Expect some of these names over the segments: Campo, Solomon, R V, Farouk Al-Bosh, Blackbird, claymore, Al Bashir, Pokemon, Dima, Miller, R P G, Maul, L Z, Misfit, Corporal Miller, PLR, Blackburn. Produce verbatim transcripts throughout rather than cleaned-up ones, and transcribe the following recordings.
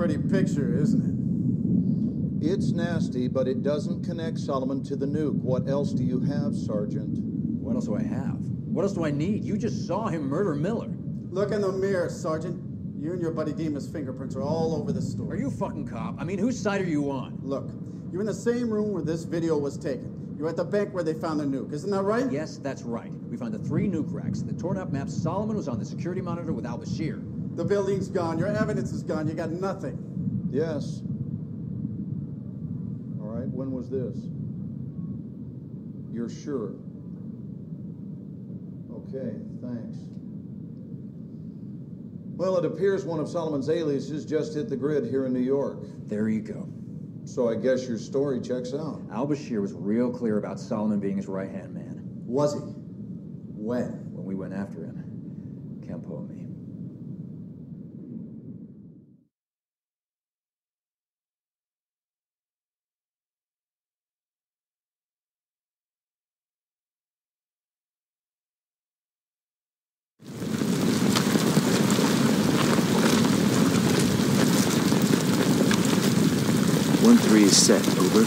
pretty picture, isn't it? It's nasty, but it doesn't connect Solomon to the nuke. What else do you have, Sergeant? What else do I have? What else do I need? You just saw him murder Miller. Look in the mirror, Sergeant. You and your buddy Dima's fingerprints are all over this story. Are you a fucking cop? I mean, whose side are you on? Look, you're in the same room where this video was taken. You're at the bank where they found the nuke. Isn't that right? Yes, that's right. We found the three nuke racks, the torn-up maps. Solomon was on the security monitor with Al Bashir. The building's gone. Your evidence is gone. You got nothing. Yes. All right, when was this? You're sure? Okay, thanks. Well, it appears one of Solomon's aliases just hit the grid here in New York. There you go. So I guess your story checks out. Al Bashir was real clear about Solomon being his right-hand man. Was he? When? When we went after him. Campo and me. one three is set, over.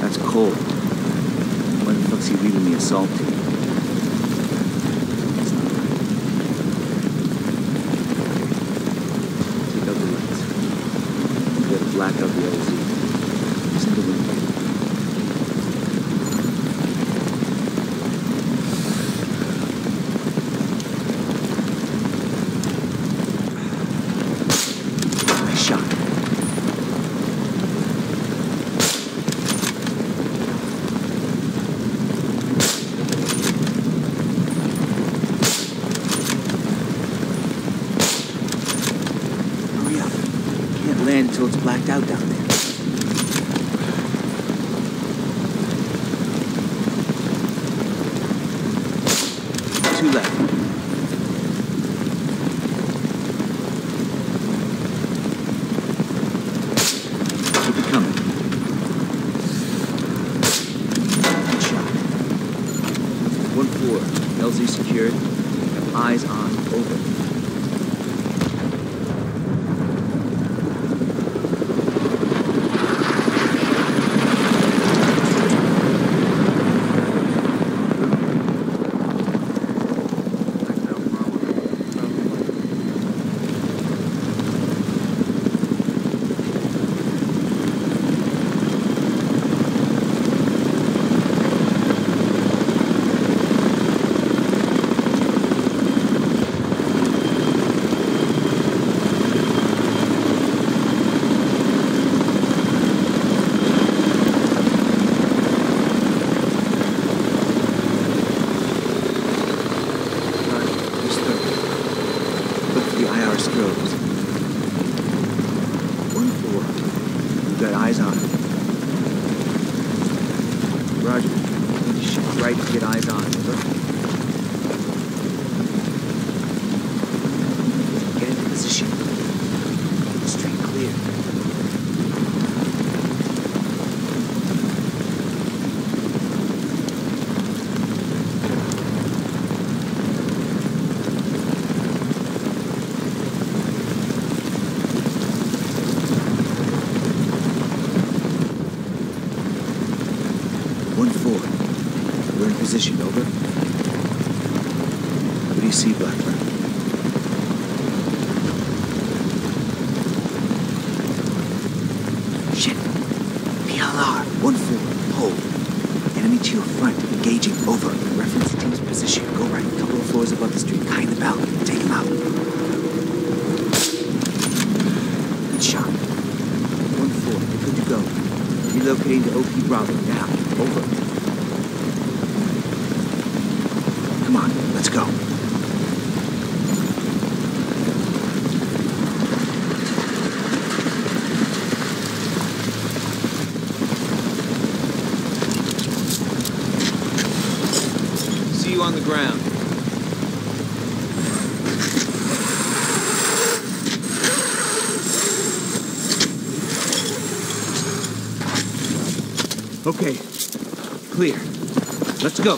That's cold. Why the fuck's he leaving me assaulted? Take out the lights. You gotta black out the L Z. Just in the window. It's blacked out down there. Two left. Keep it coming. Good shot. One four. L Z secured. Have eyes on. Over. Position, over. What do you see, Blackburn? Shit. P L R, one four, hold. Enemy to your front, engaging, over. Reference the team's position. Go right, couple of floors above the street, behind the balcony. Take him out. Good shot. one four, good to go. Relocating to O P Bravo now, over. Come on, let's go. See you on the ground. Okay, clear. Let's go.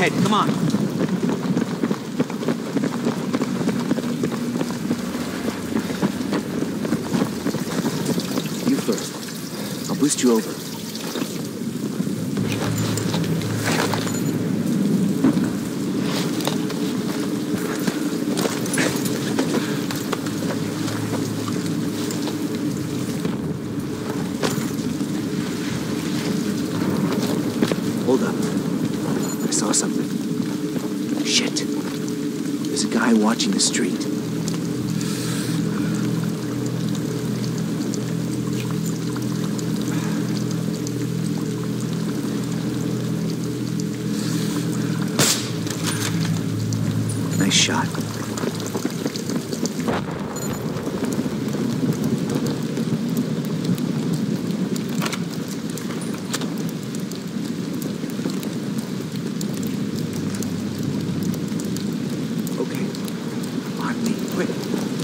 ahead. Come on. You first. I'll boost you over. Watching the street. Nice shot.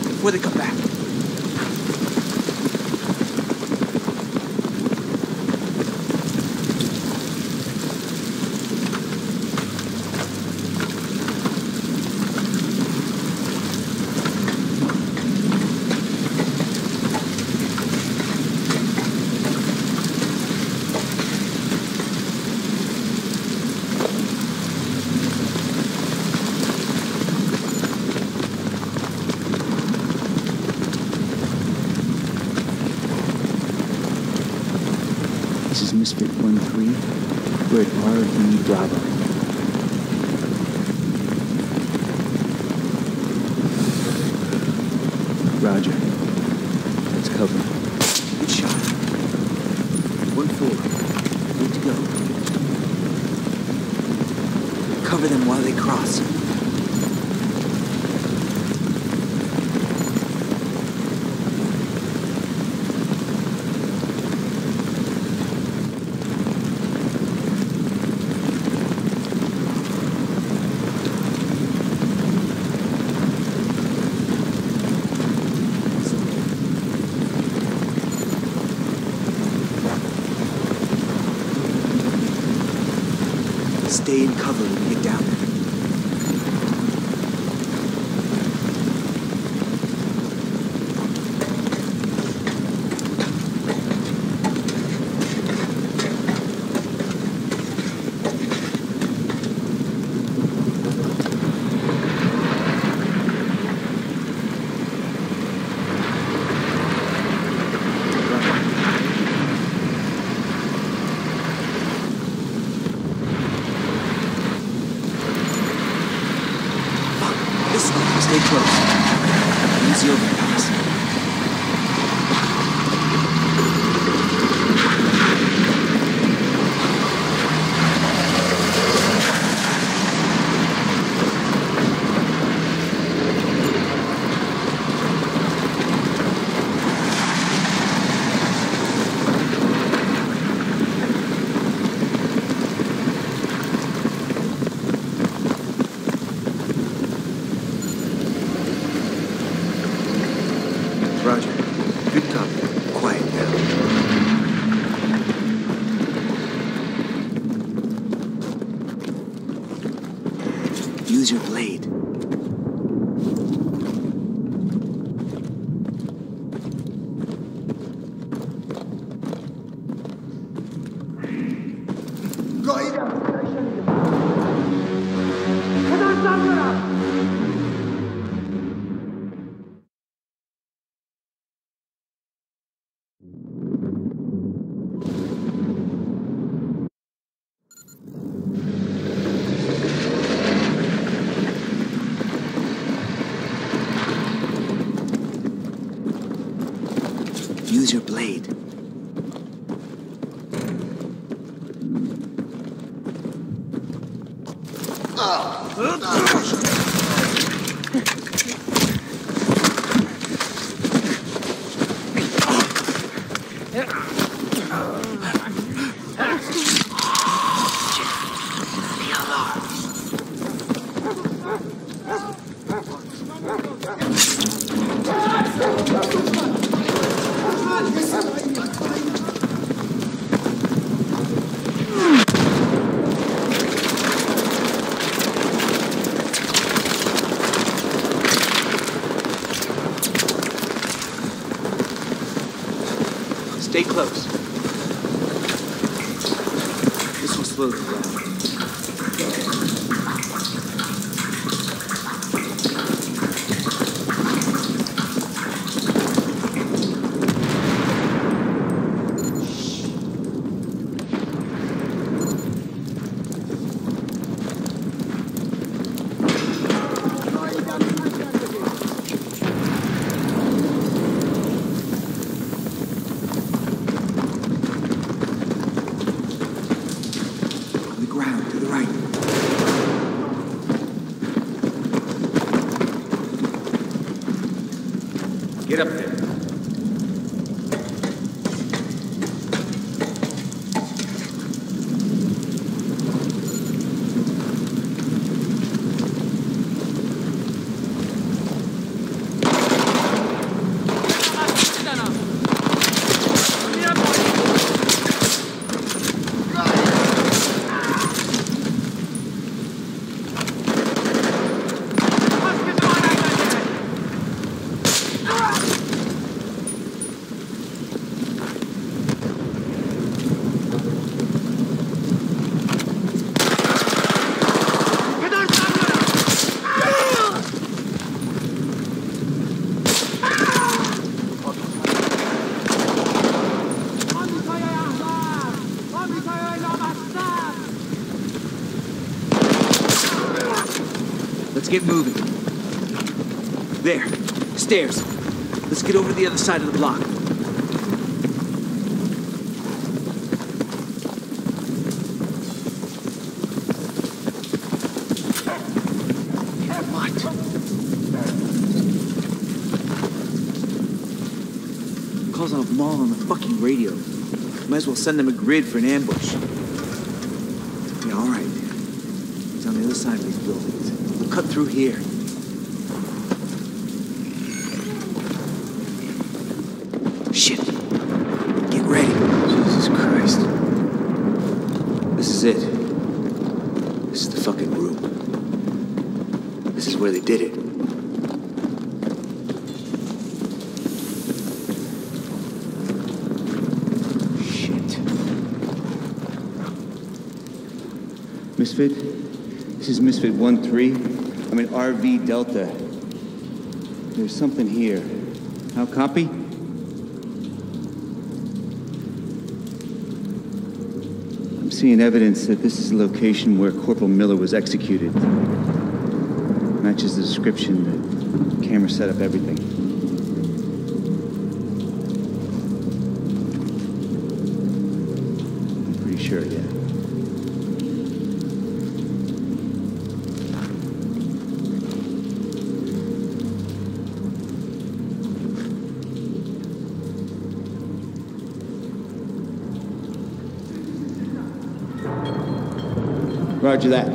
Before they come back. Misfit one three, we're at R V Bravo. Roger. That's cover. Good shot. One four. Good to go. Cover them while they cross. Stay in cover and get down there. Use your blade. Use your blade. close. This will slow them down. Get up there. Let's get moving. There. Stairs. Let's get over to the other side of the block. What? Calls off Maul on the fucking radio. Might as well send them a grid for an ambush. Yeah, all right. He's on the other side of these buildings. Cut through here. Shit. Get ready. Jesus Christ. This is it. This is the fucking room. This is where they did it. Shit. Misfit? This is Misfit one three. I'm in R V Delta. There's something here. How copy? I'm seeing evidence that this is the location where Corporal Miller was executed. Matches the description, the camera set up everything. I'm pretty sure, yeah. Roger that.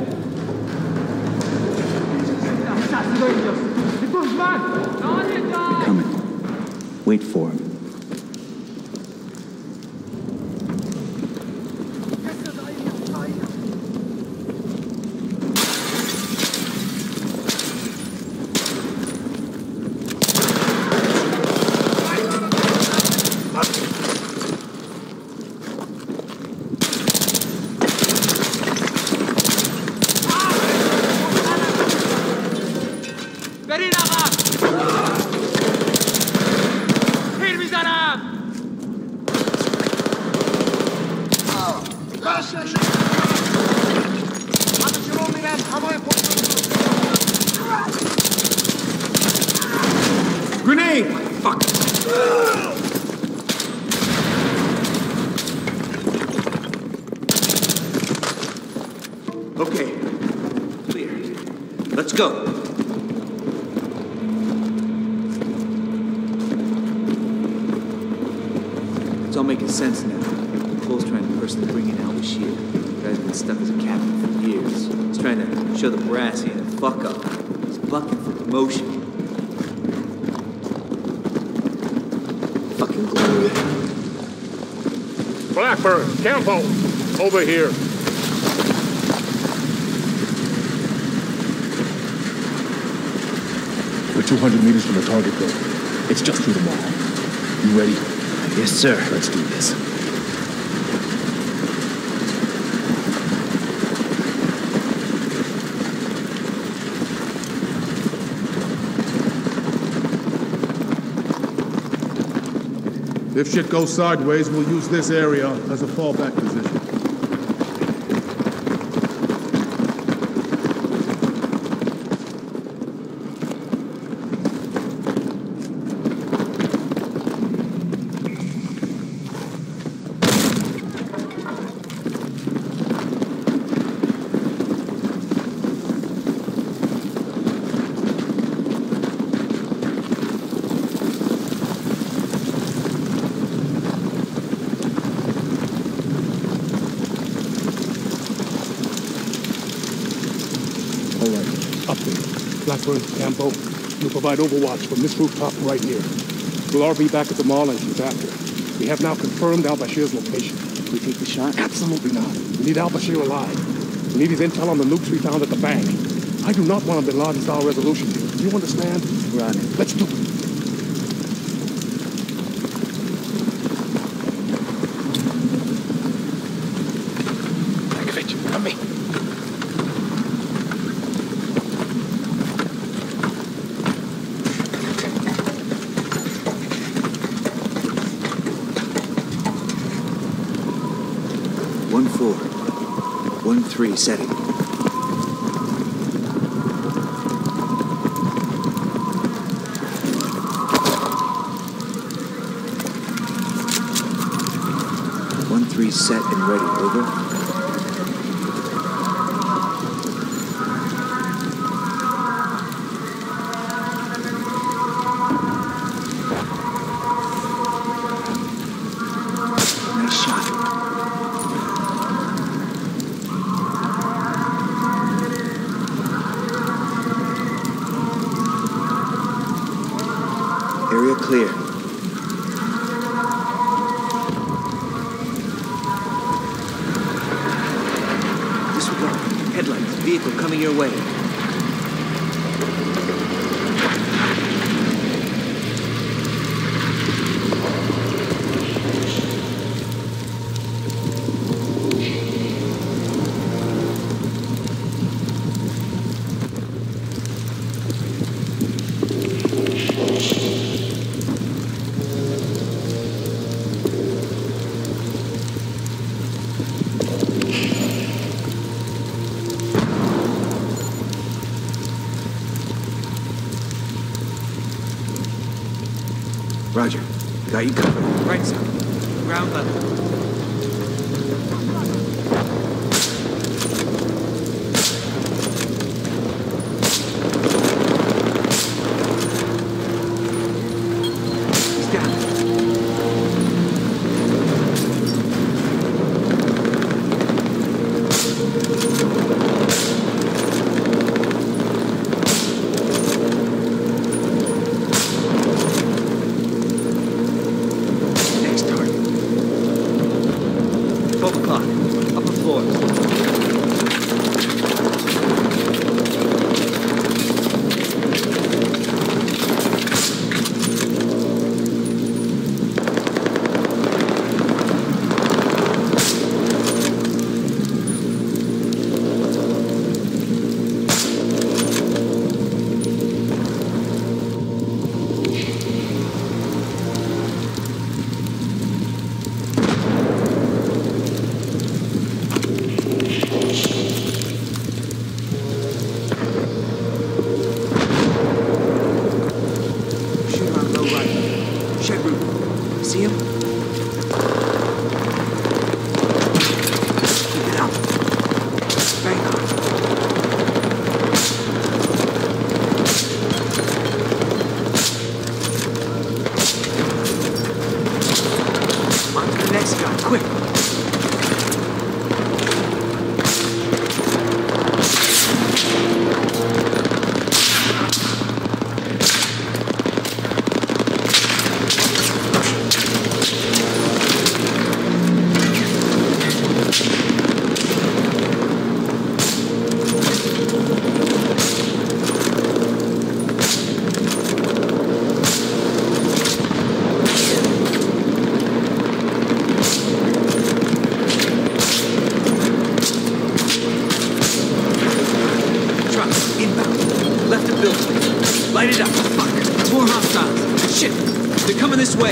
They're coming. Wait for him. Sense now. Cole's trying to personally bring in Al Bashir. The guy's been stuck as a captain for years. He's trying to show the brass he had a fuck up. He's bucking for promotion. Fucking glory. Blackburn, Campo, over here. We're two hundred meters from the target, though. It's just through the mall. You ready? Yes, sir. Let's do this. If shit goes sideways, we'll use this area as a fallback position. Blackbird, Campo, you provide overwatch from this rooftop right here. We'll R V back at the mall and shoot after. We have now confirmed Al Bashir's location. We take the shot? Absolutely not. We need Al Bashir alive. We need his intel on the nukes we found at the bank. I do not want a Bin Laden-style resolution here. Do you understand? We're on it. Let's do it. Three setting. One three set and ready, over. Roger. Got you covered. Right, sir. Ground level. He's down.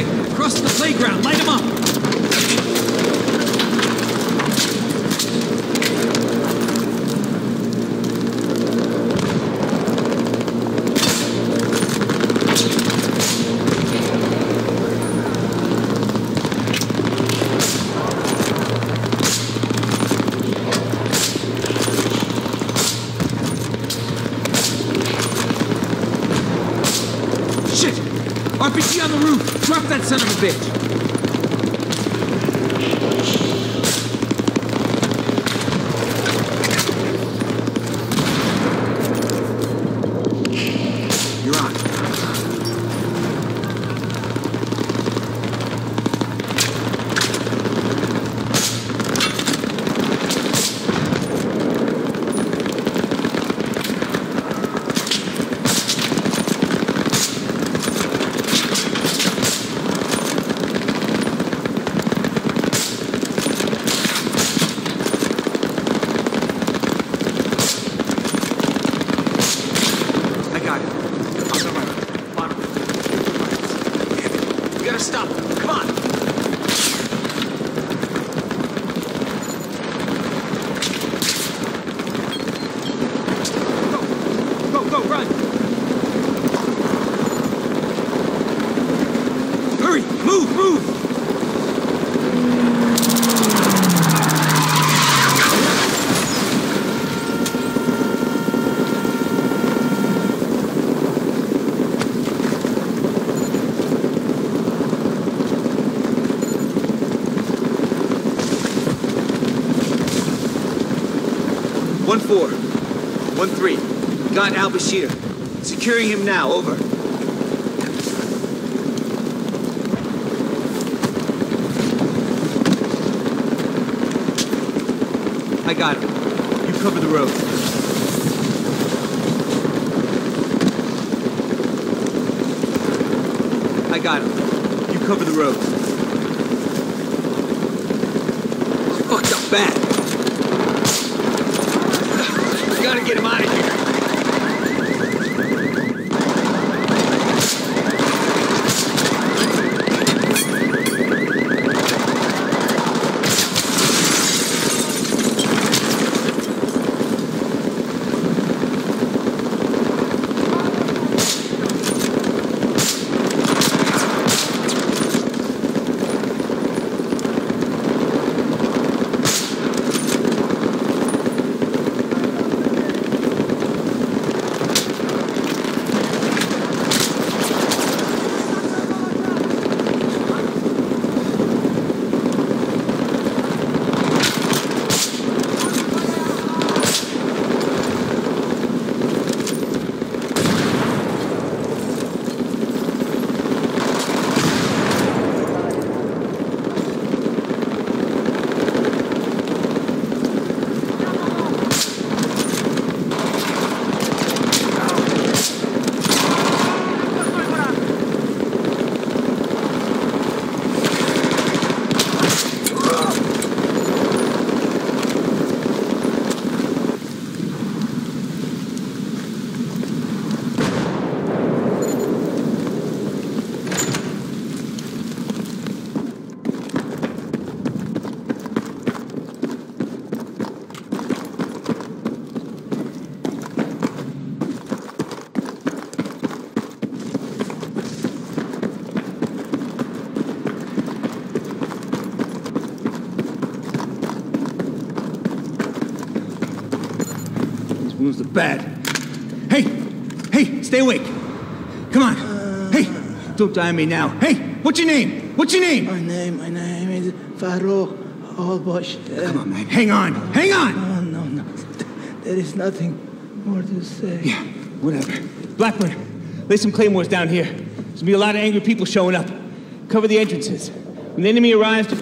way. Across the playground. Light them up. R P G on the roof! Drop that son of a bitch! You're on. one four, one three, got Al Bashir. Securing him now, over. I got him. You cover the road. I got him. You cover the road. I fucked up bad. Gotta get him out of here. Wounds are bad. Hey! Hey! Stay awake! Come on! Uh, hey! Don't die on me now! Hey! What's your name? What's your name? My name, my name is Farouk Al-Bosh. Come on, man. Hang on! Uh, Hang on! Oh, no, no. There is nothing more to say. Yeah, whatever. Blackbird, lay some claymores down here. There's gonna be a lot of angry people showing up. Cover the entrances. When the enemy arrives...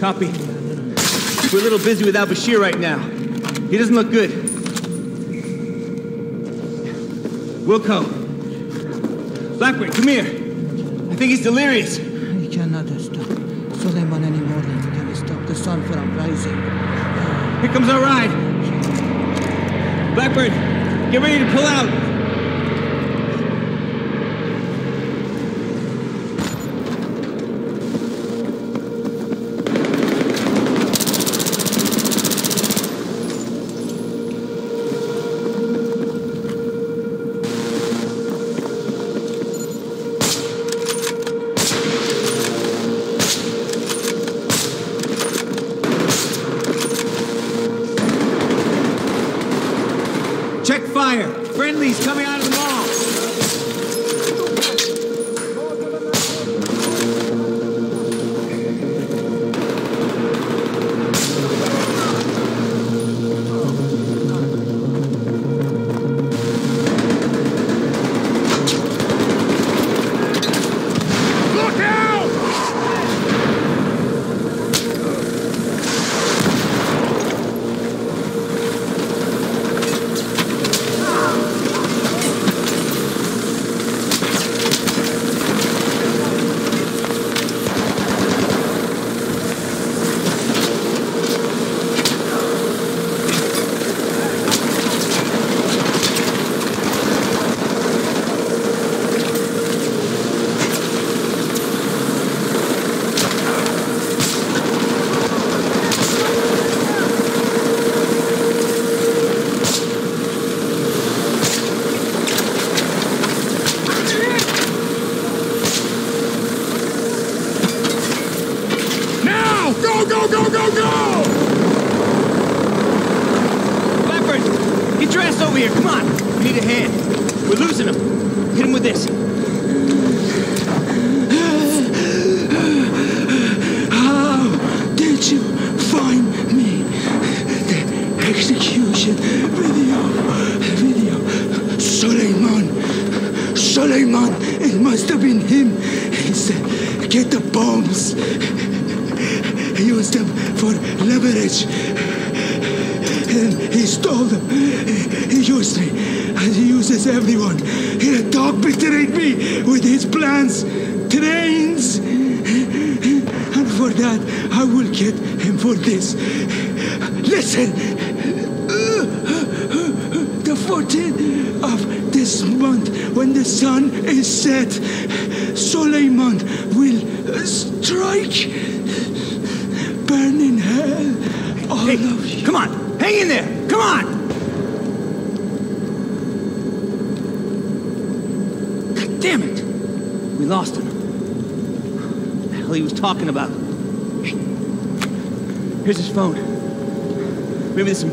Copy. We're a little busy with Al Bashir right now. He doesn't look good. Wilco. Blackbird, come here. I think he's delirious. He cannot stop Solomon anymore. He cannot stop the sun from rising. Here comes our ride. Blackbird, get ready to pull out. fire. Friendlies coming out of the mall.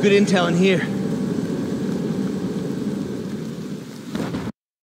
Good intel in here.